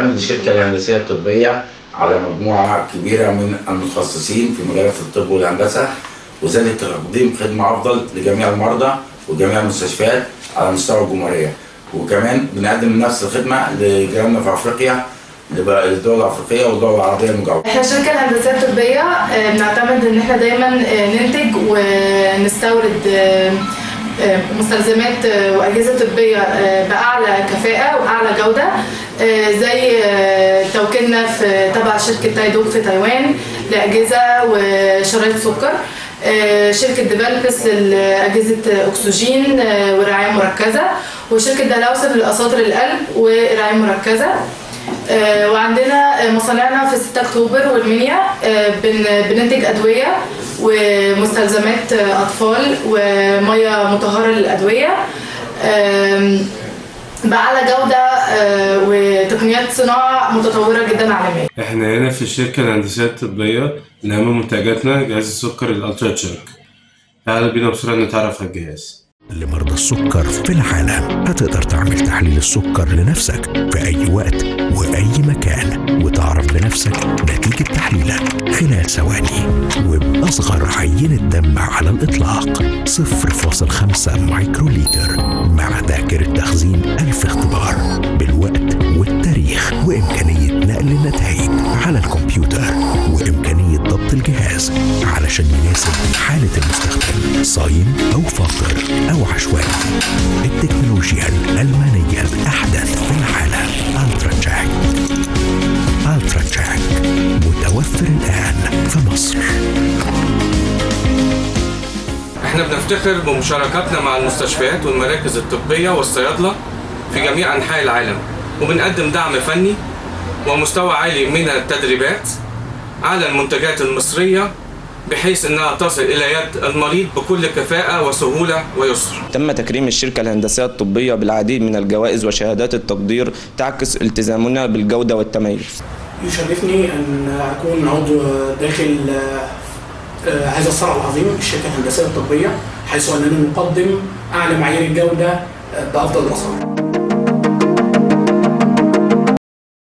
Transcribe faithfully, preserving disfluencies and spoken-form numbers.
تعمل الشركة الهندسية الطبية على مجموعة كبيرة من المتخصصين في مجالات الطب والهندسة، وذلك لتقديم خدمة أفضل لجميع المرضى وجميع المستشفيات على مستوى الجمهورية. وكمان بنقدم نفس الخدمة لجيراننا في أفريقيا، للدول الأفريقية والدول العربية المجاورة. احنا الشركة الهندسية الطبية بنعتمد إن احنا دايما ننتج ونستورد مستلزمات وأجهزة طبية بأعلى كفاءة وأعلى جودة، زي توكيلنا في تبع شركة تايدوك في تايوان لأجهزة وشرايط سكر، شركة ديفالبس لأجهزة أكسجين ورعاية مركزة، وشركة دلوس للأساطر القلب ورعاية مركزة. وعندنا مصانعنا في ستة أكتوبر والمنيا، بننتج أدوية ومستلزمات أطفال ومية مطهرة للأدوية بأعلى جودة وتقنيات صناعة متطورة جدا عالمية. احنا هنا في الشركة الهندسية الطبية اللي أهم منتجاتنا جهاز السكر الالترايتشرك. تعالوا بينا بسرعة نتعرف على الجهاز. لمرضى السكر في العالم هتقدر تعمل تحليل السكر لنفسك في أي وقت وأي مكان، وتعرف بنفسك نتيجة تحليلك خلال ثواني وبأصغر عينة دم على الإطلاق، صفر فاصل خمسة مايكروليتر، مع ذاكرة تخزين ألف اختبار بالوقت والتاريخ، وإمكانية نقل النتائج على الكمبيوتر، وإمكانية ضبط الجهاز علشان يناسب حالة المستخدم صايم أو فاطر أو عشوائي. التكنولوجيا الألمانية الأحدث في العالم التراتشاك. التراتشاك متوفر الآن في مصر. احنا بنفتخر بمشاركاتنا مع المستشفيات والمراكز الطبية والصيادلة في جميع أنحاء العالم، وبنقدم دعم فني ومستوى عالي من التدريبات على المنتجات المصرية، بحيث أنها تصل إلى يد المريض بكل كفاءة وسهولة ويسر. تم تكريم الشركة الهندسية الطبية بالعديد من الجوائز وشهادات التقدير تعكس التزامنا بالجودة والتميز. يشرفني أن أكون عضو داخل هذا الصرع العظيم الشركة الهندسية الطبية، حيث أننا نقدم أعلى معايير الجودة بأفضل الأسعار.